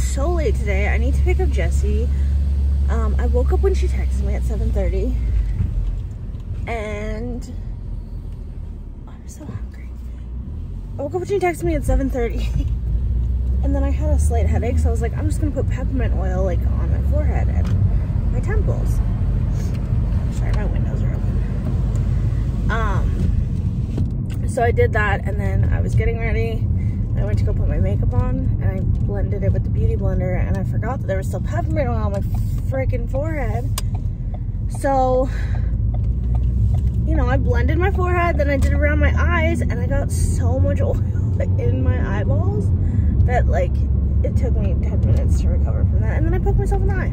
was so late today. I need to pick up Jessie. I woke up when she texted me at 7:30, and I'm so hungry. I woke up when she texted me at 7:30, and then I had a slight headache, so I was like, I'm just gonna put peppermint oil like on my forehead and my temples. Sorry, my windows are open. So I did that, and then I was getting ready. I went to go put my makeup on, and I blended it with the beauty blender, and I forgot that there was still peppermint oil on my freaking forehead. So, you know, I blended my forehead, then I did it around my eyes, and I got so much oil in my eyeballs that, like, it took me 10 minutes to recover from that. And then I poked myself in the eye.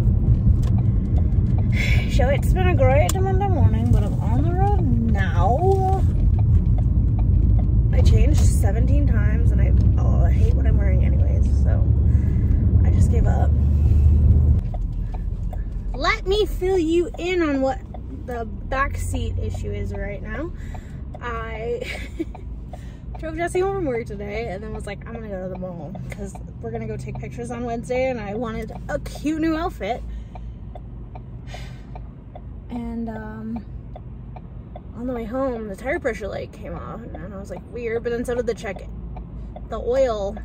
So it's been a great Monday morning, but I'm on the road now. I changed 17 times, and I hate what I'm wearing anyways, so I just gave up. Let me fill you in on what the backseat issue is right now. I drove Jessie home from work today, and then was like, I'm gonna go to the mall because we're gonna go take pictures on Wednesday, and I wanted a cute new outfit. And on the way home, the tire pressure light came off, and I was like, weird, but then so did the oil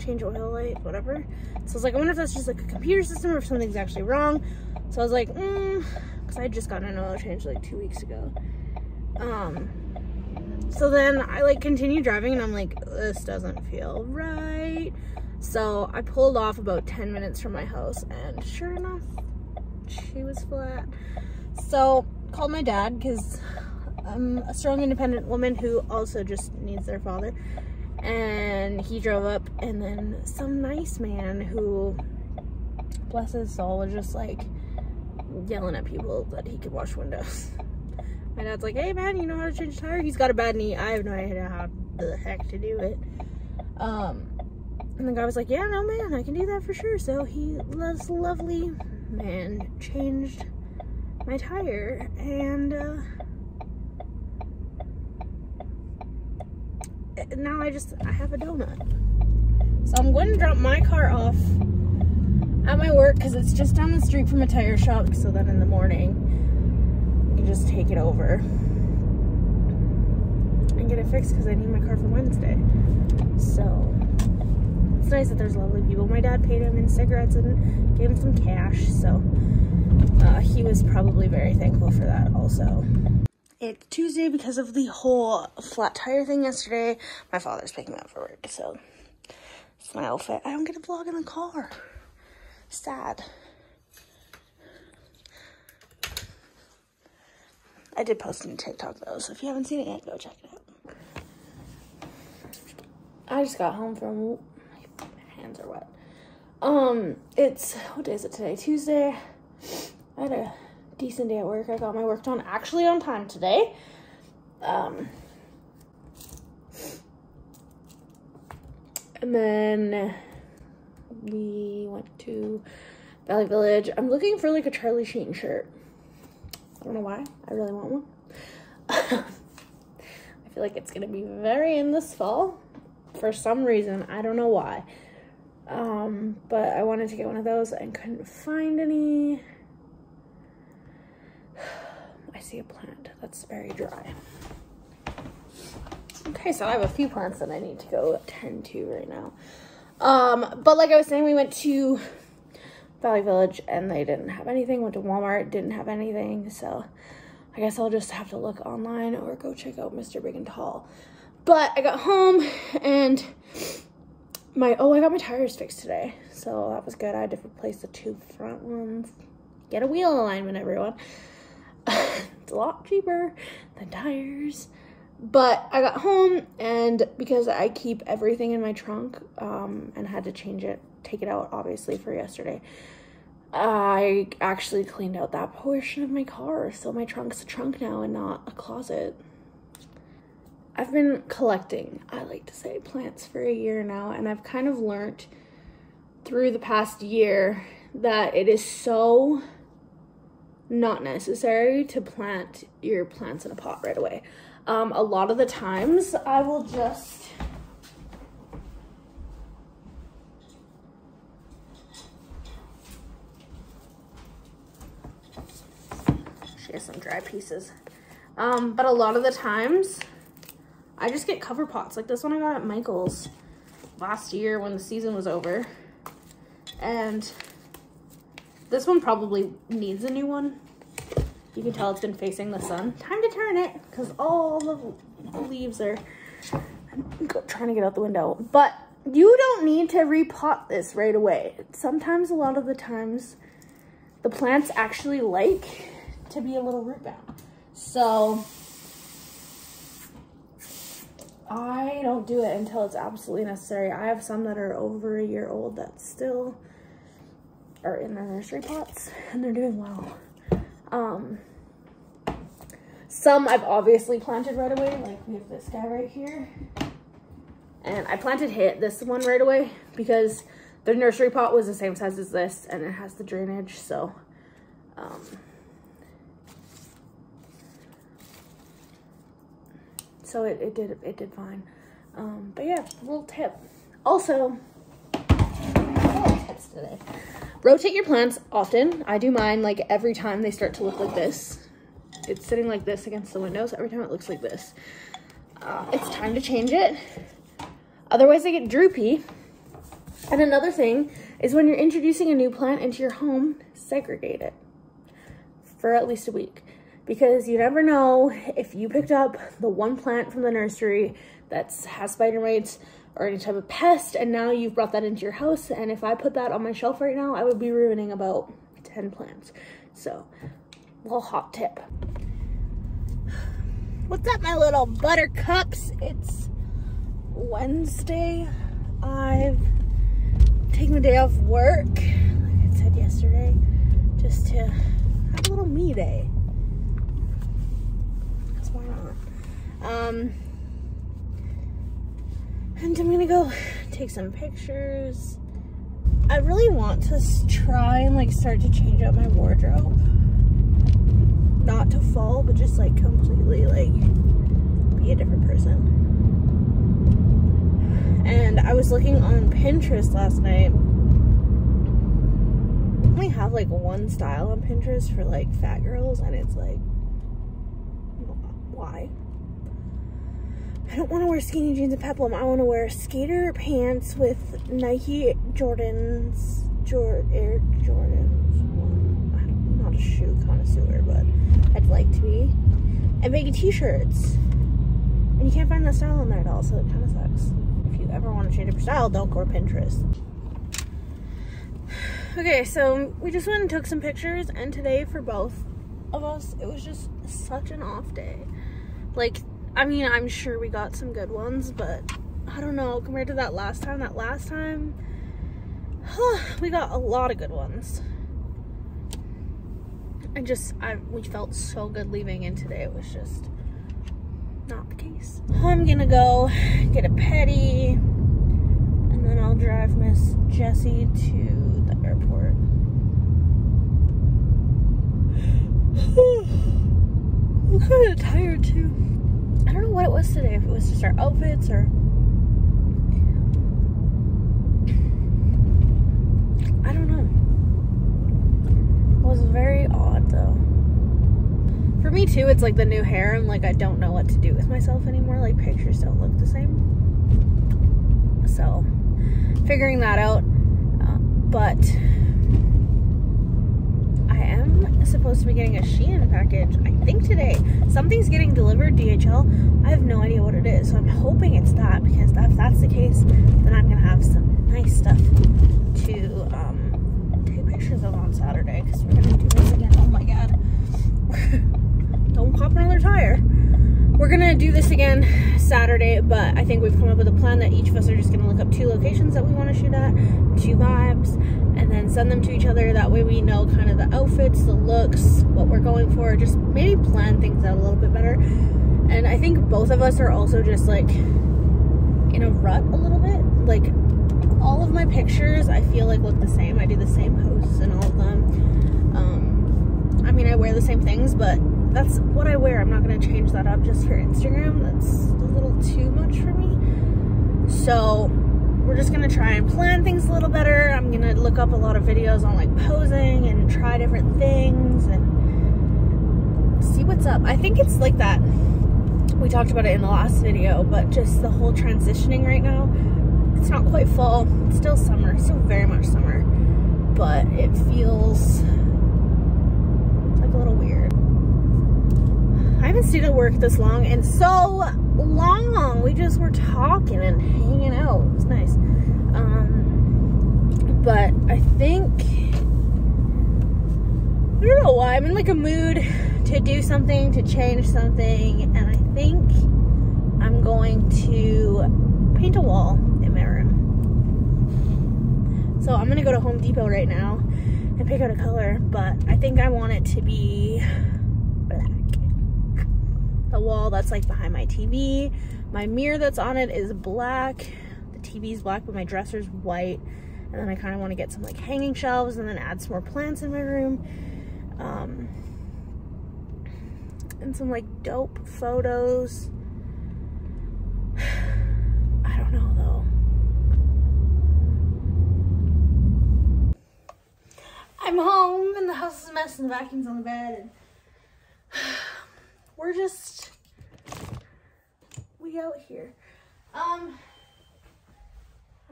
light, whatever. So I was like, I wonder if that's just like a computer system or if something's actually wrong. So I was like, because I had just gotten an oil change like 2 weeks ago. So then I like continued driving, and I'm like, this doesn't feel right. So I pulled off about 10 minutes from my house, and sure enough, she was flat. So called my dad, because I'm a strong independent woman who also just needs their father, and he drove up, and then some nice man who, bless his soul, was just like yelling at people that he could wash windows. My dad's like, hey man, you know how to change a tire? He's got a bad knee. I have no idea how the heck to do it. And the guy was like, yeah, no man, I can do that for sure. So he, this lovely man, changed my tire, and now I have a donut. So I'm going to drop my car off at my work because it's just down the street from a tire shop, so then in the morning you just take it over and get it fixed because I need my car for Wednesday. So it's nice that there's lovely people. My dad paid him in cigarettes and gave him some cash, so he was probably very thankful for that also. It's Tuesday because of the whole flat tire thing yesterday. My father's picking me up for work, so it's my outfit. I don't get to vlog in the car. Sad. I did post it on TikTok though, so if you haven't seen it yet, go check it out. I just got home from... my hands are wet. It's... what day is it today? Tuesday. I had a decent day at work. I got my work done actually on time today. And then we went to Valley Village. I'm looking for like a Charlie Sheen shirt. I don't know why. I really want one. I feel like it's going to be very in this fall for some reason. I don't know why. But I wanted to get one of those and couldn't find any. I see a plant that's very dry. Okay, so I have a few plants that I need to go tend to right now. But like I was saying, we went to Valley Village and they didn't have anything. Went to Walmart, didn't have anything. So I guess I'll just have to look online or go check out Mr. Big and Tall. But I got home and I got my tires fixed today, so that was good. I had to replace the two front ones. Get a wheel alignment, everyone. It's a lot cheaper than tires. But I got home, and because I keep everything in my trunk, and had to take it out, obviously, for yesterday, I actually cleaned out that portion of my car, so my trunk's a trunk now and not a closet. I've been collecting, I like to say, plants for a year now, and I've kind of learned through the past year that it is so not necessary to plant your plants in a pot right away. A lot of the times I will just She has some dry pieces. But a lot of the times, I just get cover pots. Like this one I got at Michael's last year when the season was over. And this one probably needs a new one. You can tell it's been facing the sun. Time to turn it, because all the leaves are... I'm trying to get out the window. But you don't need to repot this right away. Sometimes, a lot of the times, the plants actually like to be a little root bound. So I don't do it until it's absolutely necessary. I have some that are over a year old that still are in their nursery pots, and they're doing well. Some I've obviously planted right away, like we have this guy right here. And I planted this one right away because the nursery pot was the same size as this and it has the drainage, so it did fine. But yeah, little tip. Also, tips today. Rotate your plants often. I do mine like every time they start to look like this. It's sitting like this against the windows. Every time it looks like this. It's time to change it. Otherwise they get droopy. And another thing is when you're introducing a new plant into your home, segregate it for at least a week. Because you never know if you picked up the one plant from the nursery that has spider mites or any type of pest, and now you've brought that into your house. And if I put that on my shelf right now, I would be ruining about 10 plants. So, little hot tip. What's up, my little buttercups? It's Wednesday. I've taken the day off work, like I said yesterday, just to have a little me day. Because why not? And I'm gonna go take some pictures. I really want to try and like start to change up my wardrobe. Not to fall, but just like completely like be a different person. And I was looking on Pinterest last night. We have like one style on Pinterest for like fat girls, and it's like, why? I don't want to wear skinny jeans and peplum. I want to wear skater pants with Nike Jordans, Air Jordans. I'm not a shoe connoisseur, but I'd like to be. And baggy t-shirts. And you can't find that style in there at all, so it kind of sucks. If you ever want to change up your style, don't go to Pinterest. Okay, so we just went and took some pictures, and today for both of us, it was just such an off day. Like, I mean, I'm sure we got some good ones, but I don't know, compared to that last time, we got a lot of good ones. We felt so good leaving, and today it was just not the case. I'm gonna go get a pedi, and then I'll drive Miss Jessie to the airport. I'm kind of tired too. I don't know what it was today, if it was just our outfits or... I don't know. Was very odd though. For me too, it's like the new hair. I'm like, I don't know what to do with myself anymore. Like, pictures don't look the same. So, figuring that out. But I am supposed to be getting a Shein package, I think today. Something's getting delivered, DHL. I have no idea what it is. So I'm hoping it's that, because if that's the case, then I'm gonna have some nice stuff to pictures of on Saturday, because we're gonna do this again. Oh my god. Don't pop another tire. We're gonna do this again Saturday, but I think we've come up with a plan that each of us are just gonna look up 2 locations that we want to shoot at, 2 vibes, and then send them to each other. That way we know kind of the outfits, the looks, what we're going for, just maybe plan things out a little bit better. And I think both of us are also just like in a rut a little bit. Like, all of my pictures, I feel like, look the same. I do the same posts and all of them. I mean, I wear the same things, but that's what I wear. I'm not going to change that up just for Instagram. That's a little too much for me. So we're just going to try and plan things a little better. I'm going to look up a lot of videos on like posing and try different things and what's up. I think it's like that. We talked about it in the last video, but just the whole transitioning right now. It's not quite fall. It's still summer. It's still very much summer. But it feels like a little weird. I haven't stayed at work this long in so long. We just were talking and hanging out. It was nice. But I think, I don't know why, I'm in like a mood to do something, to change something, and I think I'm going to paint a wall in my room. So I'm gonna go to Home Depot right now and pick out a color, but I think I want it to be black. The wall that's like behind my TV, my mirror that's on it is black, the TV's black, but my dresser's white. And then I kind of want to get some like hanging shelves and then add some more plants in my room. And some like dope photos. I don't know though. I'm home and the house is a mess and the vacuum's on the bed. And we're just, we out here. I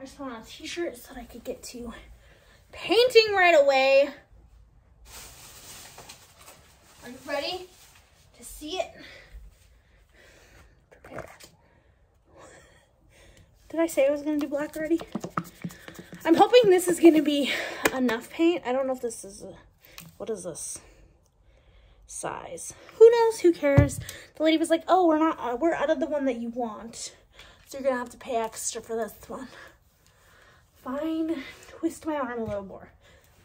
just put on a t-shirt so that I could get to painting right away. Are you ready to see it? Prepare. Did I say I was going to do black already? I'm hoping this is going to be enough paint. I don't know if this is, what is this? Size. Who knows? Who cares? The lady was like, oh, we're out of the one that you want. So you're going to have to pay extra for this one. Fine, twist my arm a little more,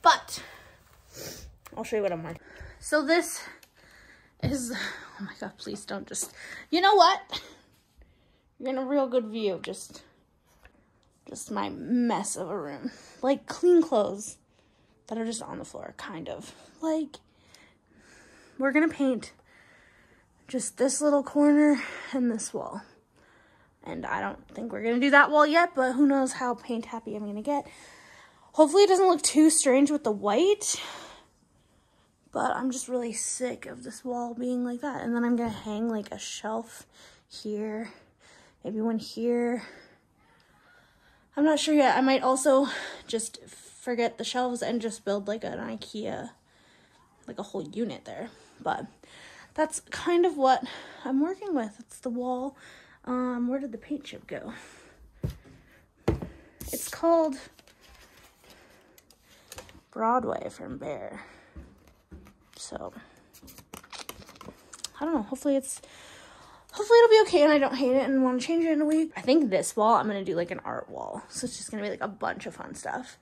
but I'll show you what I'm marking. So this is, oh my God, please don't just, you know what? You're in a real good view, just my mess of a room. Like clean clothes that are just on the floor, kind of. Like, we're gonna paint just this little corner and this wall. And I don't think we're gonna do that wall yet, but who knows how paint happy I'm gonna get. Hopefully it doesn't look too strange with the white, but I'm just really sick of this wall being like that. And then I'm gonna hang like a shelf here, maybe one here. I'm not sure yet. I might also just forget the shelves and just build like an IKEA, like a whole unit there. But that's kind of what I'm working with. It's the wall. Where did the paint chip go? It's called Broadway from Bear. So, I don't know. Hopefully it'll be okay and I don't hate it and want to change it in a week. I think this wall, I'm going to do like an art wall. So it's just going to be like a bunch of fun stuff.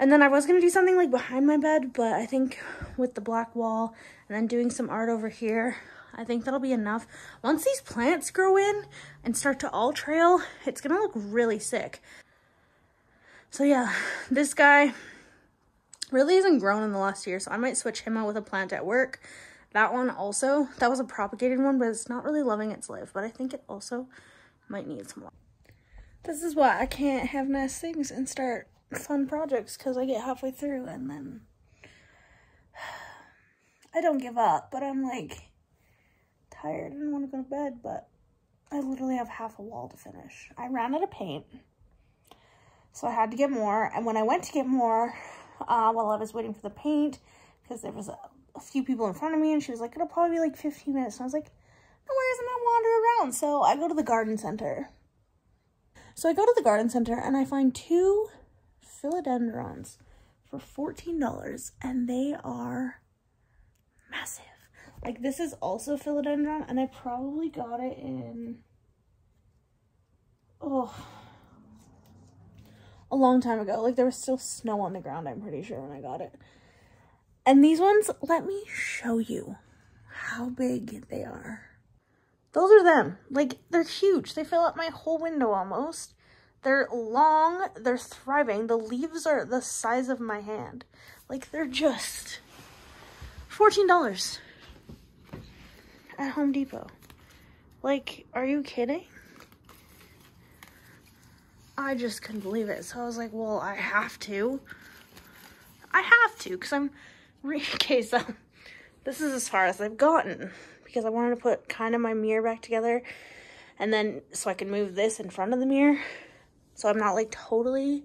And then I was going to do something like behind my bed, but I think with the black wall and then doing some art over here, I think that'll be enough. Once these plants grow in and start to all trail, it's gonna look really sick. So yeah, this guy really isn't grown in the last year, so I might switch him out with a plant at work. That one also, that was a propagated one, but it's not really loving its life, but I think it also might need some love. This is why I can't have nice things and start fun projects, because I get halfway through and then I don't give up, but I'm like, tired and want to go to bed, but I literally have half a wall to finish. I ran out of paint, so I had to get more, and when I went to get more, while I was waiting for the paint, because there was a few people in front of me, and she was like, it'll probably be like 15 minutes, and I was like, no worries, I'm gonna wander around, so I go to the garden center. So I go to the garden center, and I find two philodendrons for $14, and they are massive. Like, this is also philodendron, and I probably got it in, a long time ago. Like, there was still snow on the ground, I'm pretty sure, when I got it. And these ones, let me show you how big they are. Those are them. Like, they're huge. They fill up my whole window almost. They're long. They're thriving. The leaves are the size of my hand. Like, they're just $14. At Home Depot. Like, are you kidding? I just couldn't believe it. So I was like, well, I have to, because I'm, in case This is as far as I've gotten because I wanted to put kind of my mirror back together, and then so I can move this in front of the mirror so I'm not like totally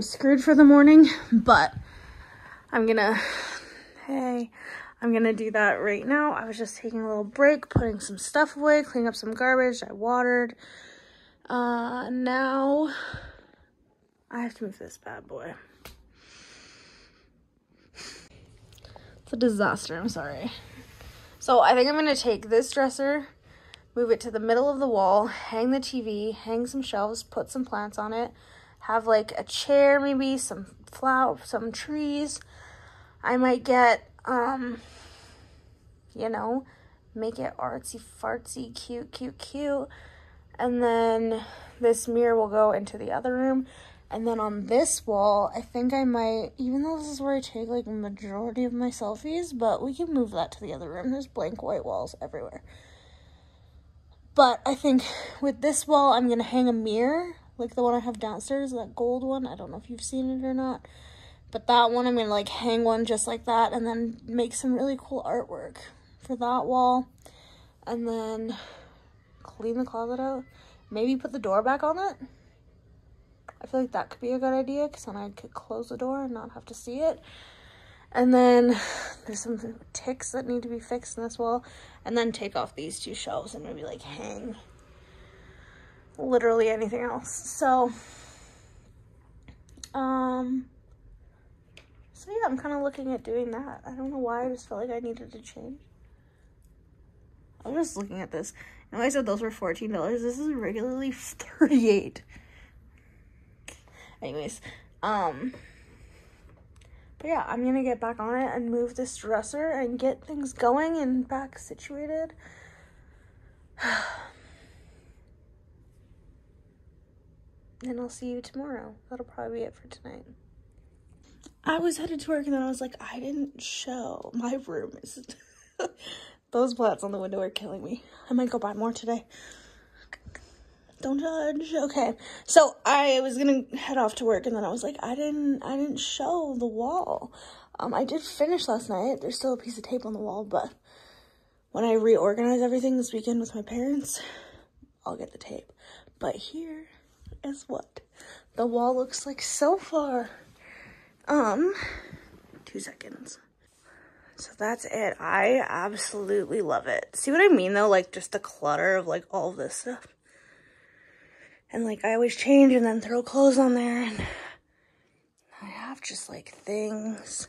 screwed for the morning. But I'm gonna do that right now. I was just taking a little break, putting some stuff away, cleaning up some garbage. I watered. Now I have to move this bad boy. It's a disaster, I'm sorry. So I think I'm gonna take this dresser, move it to the middle of the wall, hang the TV, hang some shelves, put some plants on it, have like a chair maybe, some flowers, some trees. I might get, you know, make it artsy fartsy, cute. And then this mirror will go into the other room. And then on this wall, I think I might, even though this is where I take like the majority of my selfies, but we can move that to the other room. There's blank white walls everywhere. But I think with this wall, I'm gonna hang a mirror, like the one I have downstairs, that gold one. I don't know if you've seen it or not. But that one, I'm gonna like hang one just like that and then make some really cool artwork for that wall. And then clean the closet out. Maybe put the door back on it. I feel like that could be a good idea because then I could close the door and not have to see it. And then there's some ticks that need to be fixed in this wall. And then take off these two shelves and maybe like hang literally anything else. So, so yeah, I'm kind of looking at doing that. I don't know why, I just felt like I needed to change. I'm just looking at this. And I said those were $14. This is regularly $38. Anyways, but yeah, I'm gonna get back on it and move this dresser and get things going and back situated. And I'll see you tomorrow. That'll probably be it for tonight. I was headed to work and then I was like, I didn't show my room. Those plants on the window are killing me. I might go buy more today. Don't judge. Okay, so I was gonna head off to work and then I was like, I didn't show the wall. I did finish last night. There's still a piece of tape on the wall, but when I reorganize everything this weekend with my parents, I'll get the tape. But here is what the wall looks like so far. 2 seconds. So that's it. I absolutely love it. See what I mean though? Like just the clutter of like all of this stuff. And like I always change and then throw clothes on there, and I have just like things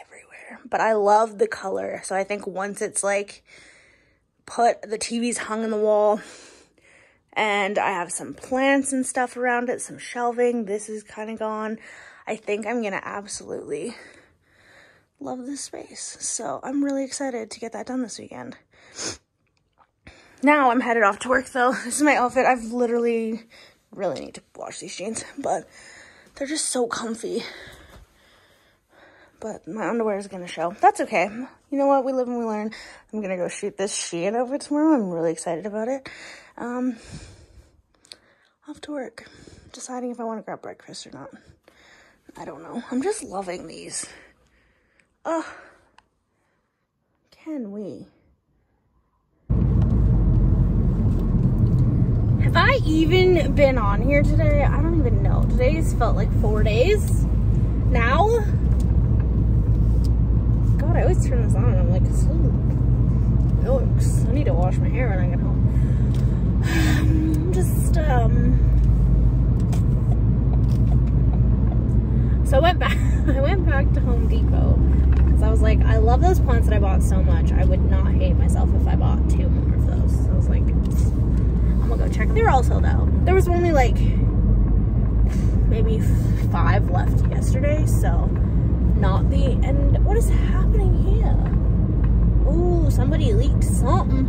everywhere. But I love the color. So I think once it's like put, the TV's hung in the wall and I have some plants and stuff around it, some shelving. This is kind of gone. I think I'm gonna absolutely love this space. So I'm really excited to get that done this weekend. Now I'm headed off to work though. This is my outfit. I've literally really need to wash these jeans, but they're just so comfy. But my underwear is gonna show. That's okay. You know what? We live and we learn. I'm gonna go shoot this Shein outfit tomorrow. I'm really excited about it. Off to work. Deciding if I wanna grab breakfast or not. I don't know. I'm just loving these. Oh, can we? Have I even been on here today? I don't even know. Today's felt like 4 days now. God, I always turn this on and I'm like, yikes. I need to wash my hair when I get home. So I went back to Home Depot because I was like, I love those plants that I bought so much. I would not hate myself if I bought 2 more of those. So I was like, I'm gonna go check. They were all sold out. There was only like maybe 5 left yesterday, so not the end. What is happening here? Ooh, somebody leaked something.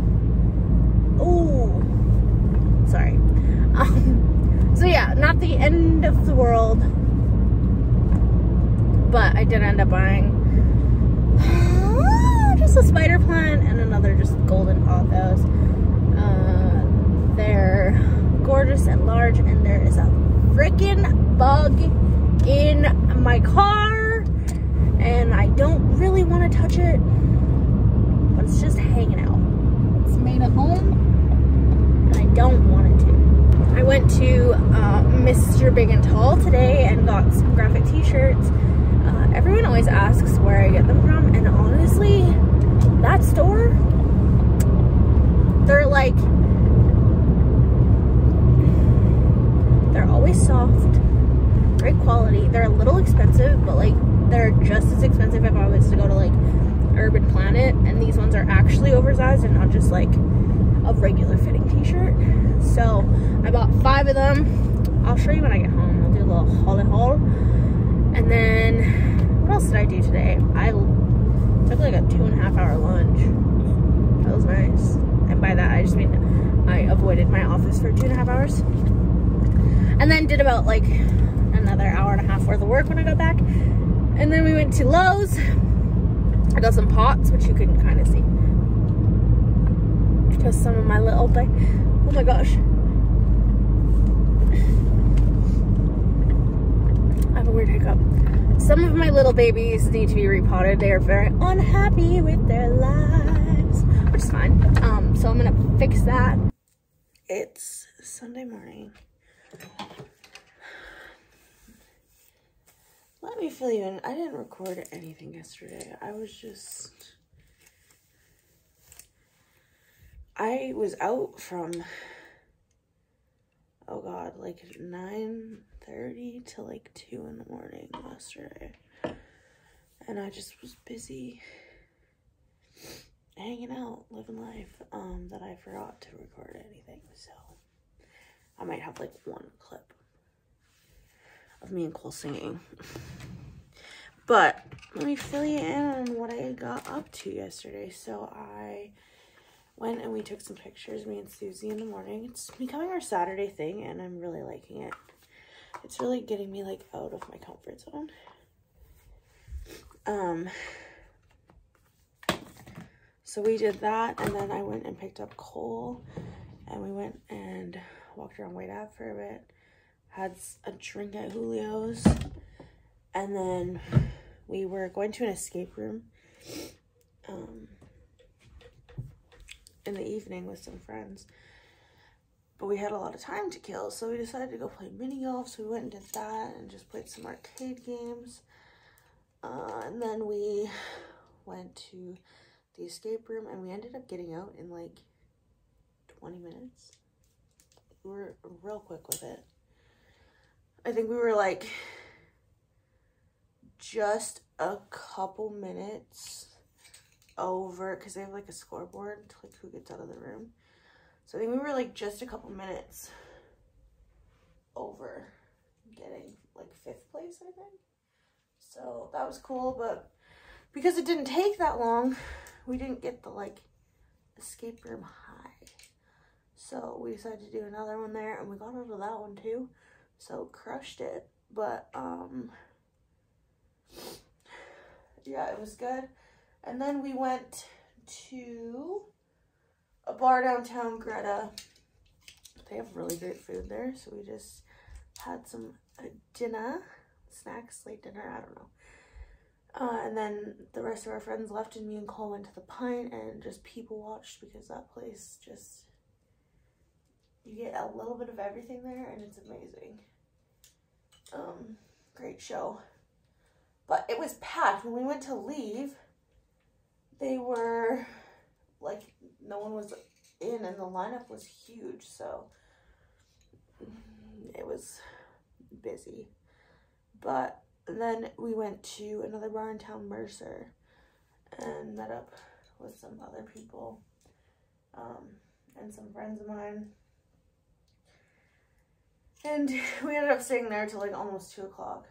Ooh, sorry. So yeah, not the end of the world. But I did end up buying just a spider plant and another just golden pothos. They're gorgeous and large, and there is a freaking bug in my car. and I don't really want to touch it, but it's just hanging out. It's made at home, and I don't want it to. I went to Mr. Big and Tall today and got some graphic t-shirts. Everyone always asks where I get them from, and honestly, that store, they're like, they're always soft, great quality. They're a little expensive, but like they're just as expensive if I was to go to like Urban Planet, and these ones are actually oversized and not just like a regular fitting t-shirt. So I bought 5 of them. I'll show you when I get home. I'll do a little haul. And then, what else did I do today? I took like a 2.5-hour lunch. That was nice. And by that, I just mean I avoided my office for 2.5 hours. And then did about like another 1.5 hours worth of work when I got back. And then we went to Lowe's. I got some pots, which you can kind of see. Because some of my little thing. Oh my gosh. Weird hiccup. Some of my little babies need to be repotted. They are very unhappy with their lives, which is fine. So I'm gonna fix that. It's Sunday morning. Let me fill you in. I didn't record anything yesterday. I was out from, oh God, like 9:30 to like 2 in the morning yesterday, and I just was busy hanging out, living life, that I forgot to record anything, so I might have like 1 clip of me and Cole singing. But let me fill you in on what I got up to yesterday. So I went and we took some pictures, me and Susie, in the morning. It's becoming our Saturday thing, and I'm really liking it. It's really getting me like out of my comfort zone. So we did that, and then I went and picked up Cole, and we went and walked around White Ave for a bit, had a drink at Julio's, and then we were going to an escape room in the evening with some friends. But we had a lot of time to kill, so we decided to go play mini golf. So we went and did that and just played some arcade games. And then we went to the escape room, and we ended up getting out in like 20 minutes. We were real quick with it. I think we were like just a couple minutes over, because they have like a scoreboard to like who gets out of the room. So I think we were like just a couple minutes over getting like 5th place, I think. So that was cool, but because it didn't take that long, we didn't get the like escape room high. So we decided to do another one there, and we got over that one too. So crushed it, but yeah, it was good. And then we went to a bar downtown, Greta. They have really great food there, so we just had some dinner, snacks, late dinner, I don't know. And then the rest of our friends left, and me and Cole went to the Pint and just people watched, because that place just, you get a little bit of everything there, and it's amazing. Great show. But it was packed. When we went to leave, they were like, no one was in, and the lineup was huge, so it was busy. But then we went to another bar in town, Mercer, and met up with some other people and some friends of mine, and we ended up staying there till like almost 2 o'clock,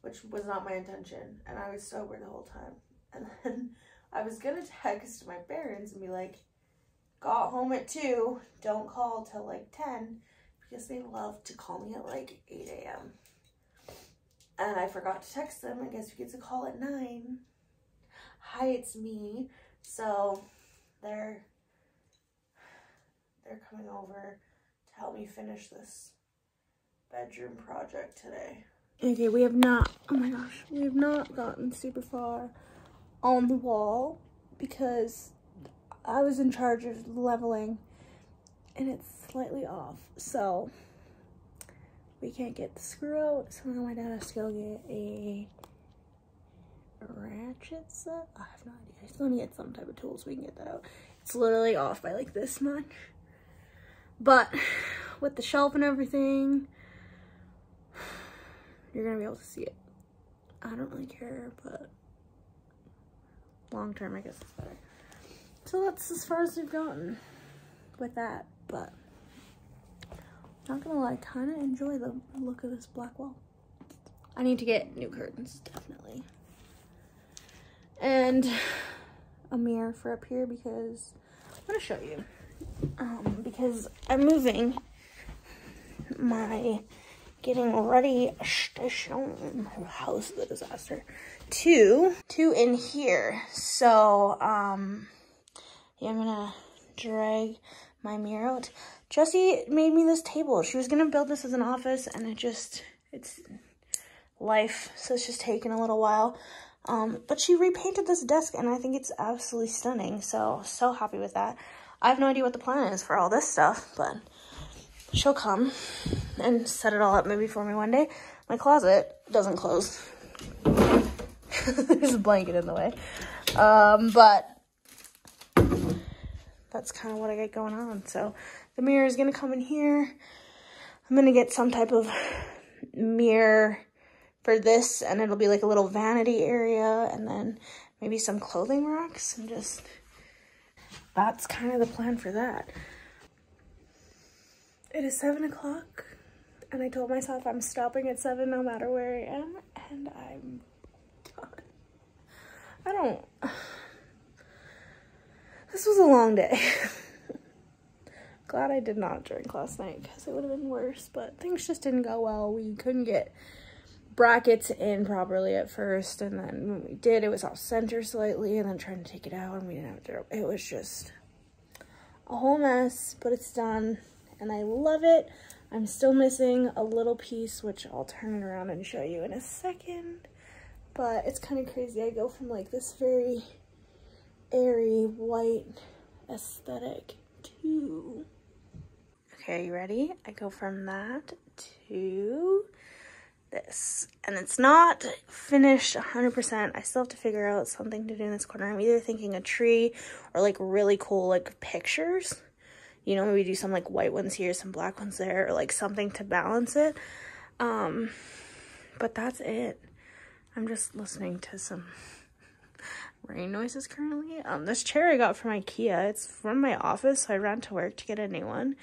which was not my intention, and I was sober the whole time. And then I was gonna text my parents and be like, got home at 2, don't call till like 10, because they love to call me at like 8 AM. And I forgot to text them. I guess we get to call at 9. Hi, it's me. So they're coming over to help me finish this bedroom project today. Okay, we have not, oh my gosh, we have not gotten super far on the wall because I was in charge of leveling and it's slightly off, so we can't get the screw out, so now my dad has to go get a ratchet set. I have no idea. I still need some type of tool so we can get that out. It's literally off by like this much, but with the shelf and everything, you're gonna be able to see it. I don't really care, but long term, I guess it's better. So that's as far as we've gotten with that, but not gonna lie, I kind of enjoy the look of this black wall. I need to get new curtains, definitely. And a mirror for up here because I'm gonna show you. Because I'm moving my getting ready station, house of the disaster, to in here. So, yeah, I'm gonna drag my mirror out. Jessie made me this table. She was gonna build this as an office and it just, it's life. So it's just taken a little while. But she repainted this desk and I think it's absolutely stunning. So happy with that. I have no idea what the plan is for all this stuff, but she'll come and set it all up maybe for me one day. My closet doesn't close. There's a blanket in the way. But that's kind of what I got going on. So the mirror is going to come in here. I'm going to get some type of mirror for this, and it'll be like a little vanity area, and then maybe some clothing racks, and just that's kind of the plan for that. It is 7 o'clock, and I told myself I'm stopping at 7 no matter where I am, and I'm done. I don't, this was a long day. Glad I did not drink last night because it would have been worse, but things just didn't go well. We couldn't get brackets in properly at first, and then when we did, it was off center slightly, and then trying to take it out, and we didn't have to. It was just a whole mess, but it's done and I love it. I'm still missing a little piece, which I'll turn it around and show you in a second, but it's kind of crazy. I go from like this very airy white aesthetic to, okay, you ready? I go from that to this, and it's not finished 100%. I still have to figure out something to do in this corner. I'm either thinking a tree or like really cool like pictures, you know, maybe do some like white ones here, some black ones there, or like something to balance it. But that's it. I'm just listening to some rain noises currently. This chair I got from IKEA, it's from my office, so I ran to work to get a new one.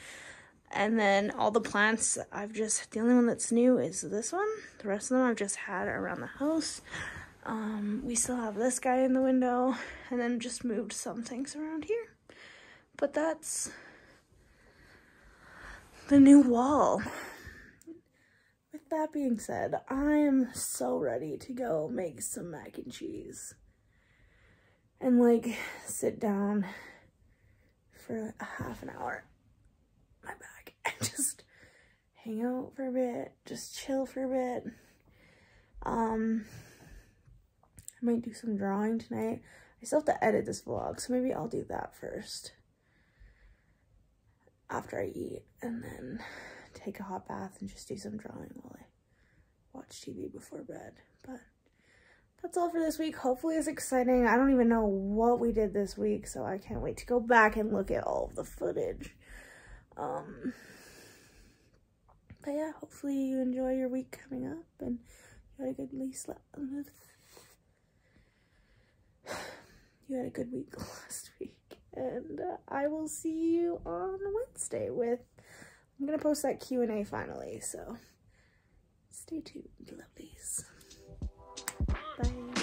And then all the plants, the only one that's new is this one. The rest of them I've just had around the house. We still have this guy in the window, and then just moved some things around here. But that's the new wall. With that being said, I am so ready to go make some mac and cheese and like sit down for a half an hour. My back. And just hang out for a bit, just chill for a bit. I might do some drawing tonight. I still have to edit this vlog, so maybe I'll do that first after I eat, and then take a hot bath and just do some drawing while I watch TV before bed. But that's all for this week. Hopefully it's exciting. I don't even know what we did this week, so I can't wait to go back and look at all of the footage. But yeah, hopefully you enjoy your week coming up and you had a good week last week, and I will see you on Wednesday with, I'm gonna post that Q&A finally, so stay tuned, lovelies. Bye.